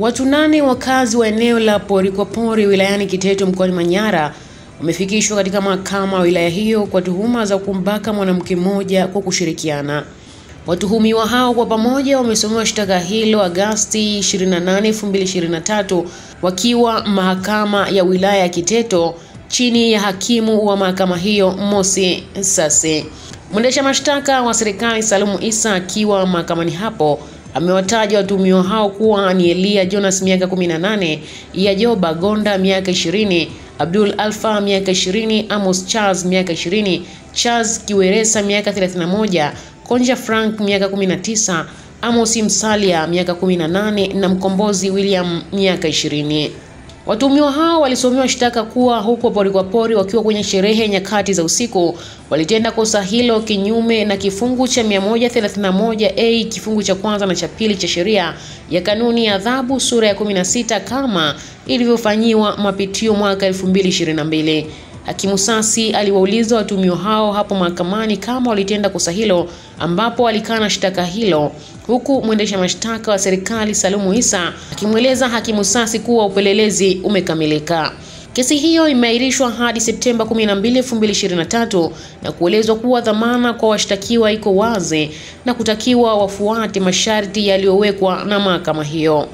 Watu 8 wakazi wa eneo la Porikopori wilayani Kiteto mkoani Manyara wamefikishwa katika mahakama ya wilaya hiyo kwa tuhuma za kumbaka mwanamke mmoja kwa kushirikiana. Watuhumiwa hao kwa pamoja wamesomewa shtaka hilo Agosti 28, 2023 wakiwa mahakama ya wilaya ya Kiteto chini ya hakimu wa mahakama hiyo Mosi Sase. Mwendesha mashtaka wa serikali Salumu Issa akiwa mahakamani hapo amewataja watuhumiwa hao kuwa ni Elia Jonas miaka 18, Yajobo Ngoda miaka 20, Abdul Alfa miaka 20, Amos Chales miaka 20, Chales Kiweresa miaka 31, Konja Frank miaka 19, Amos Msalia miaka 18 na Mkombozi William miaka 20. Watuhumiwa hao walisomewa shtaka kuwa huko Porikopori wakiwa kwenye sherehe nyakati za usiku walitenda kosa hilo kinyume na kifungu cha 131A kifungu cha kwanza na cha pili cha sheria ya kanuni ya adhabu sura ya 16 kama ilivyofanyiwa mapitio mwaka 2022. Hakimu Sasi aliwauliza watuhumiwa hao hapo mahakamani kama walitenda kosa hilo, ambapo alikana shtaka hilo, huku mwendesha mashtaka wa serikali Salumu Issa akimweleza hakimu Sasi kuwa upelelezi umekamilika. Kesi hiyo imeahirishwa hadi Septemba 12, 2023 na kuelezwa kuwa dhamana kwa washtakiwa iko wazi na kutakiwa wafuate masharti yaliyowekwa na mahakama hiyo.